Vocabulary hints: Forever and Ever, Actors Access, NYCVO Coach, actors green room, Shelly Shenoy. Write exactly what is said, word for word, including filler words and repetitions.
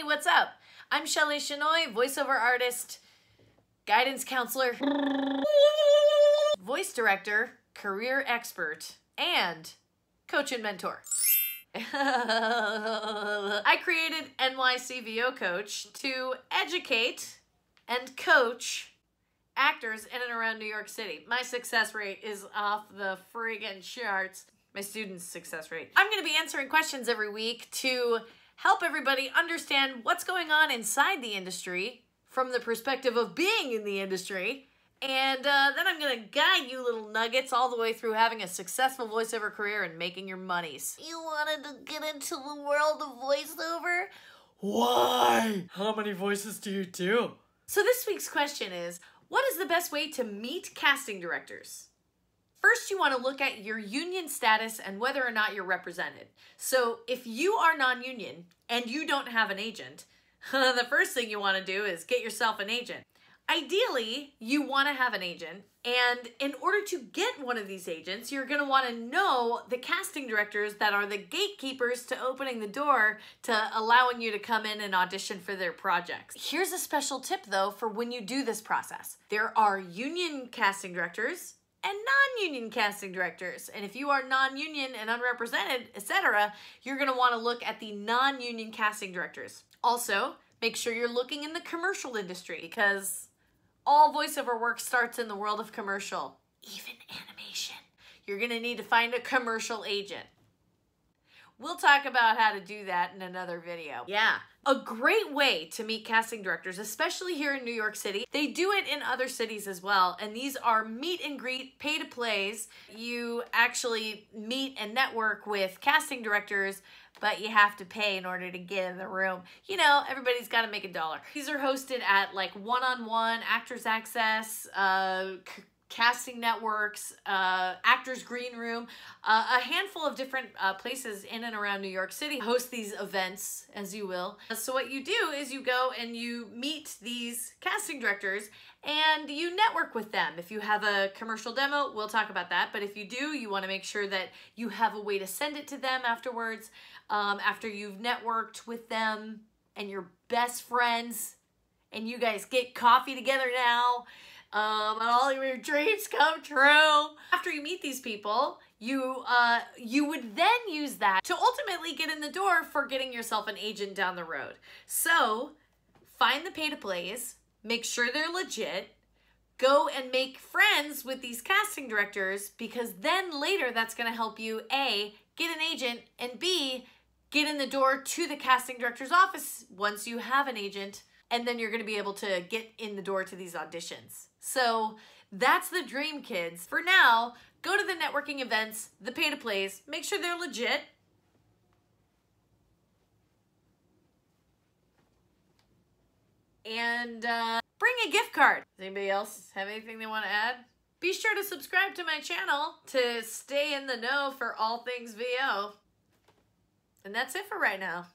Hey, what's up? I'm Shelly Shenoy, voiceover artist, guidance counselor, voice director, career expert, and coach and mentor. I created N Y C V O Coach to educate and coach actors in and around New York City. My success rate is off the friggin' charts. My students' success rate. I'm gonna be answering questions every week to help everybody understand what's going on inside the industry from the perspective of being in the industry. And uh, then I'm gonna guide you little nuggets all the way through having a successful voiceover career and making your monies. You wanted to get into the world of voiceover? Why? How many voices do you do? So this week's question is, what is the best way to meet casting directors? First, you want to look at your union status and whether or not you're represented. So if you are non-union and you don't have an agent, the first thing you want to do is get yourself an agent. Ideally, you want to have an agent, and in order to get one of these agents, you're going to want to know the casting directors that are the gatekeepers to opening the door to allowing you to come in and audition for their projects. Here's a special tip, though, for when you do this process. There are union casting directors and non-union casting directors. And if you are non-union and unrepresented, et cetera, you're gonna wanna look at the non-union casting directors. Also, make sure you're looking in the commercial industry, because all voiceover work starts in the world of commercial, even animation. You're gonna need to find a commercial agent. We'll talk about how to do that in another video. Yeah. A great way to meet casting directors, especially here in New York City. They do it in other cities as well, and these are meet and greet, pay to plays. You actually meet and network with casting directors, but you have to pay in order to get in the room. You know, everybody's got to make a dollar. These are hosted at like one-on-one, Actors Access, uh, casting networks, uh, Actors Green Room, uh, a handful of different uh, places in and around New York City host these events, as you will. So what you do is you go and you meet these casting directors and you network with them. If you have a commercial demo, we'll talk about that. But if you do, you want to make sure that you have a way to send it to them afterwards, um, after you've networked with them and you're best friends and you guys get coffee together now. Um, and all your dreams come true. After you meet these people, you uh, you would then use that to ultimately get in the door for getting yourself an agent down the road. So find the pay-to-plays, make sure they're legit, go and make friends with these casting directors, because then later that's gonna help you A, get an agent, and B, get in the door to the casting director's office once you have an agent. And then you're gonna be able to get in the door to these auditions. So that's the dream, kids. For now, go to the networking events, the pay-to-plays, make sure they're legit. And uh, bring a gift card. Does anybody else have anything they wanna add? Be sure to subscribe to my channel to stay in the know for all things V O. And that's it for right now.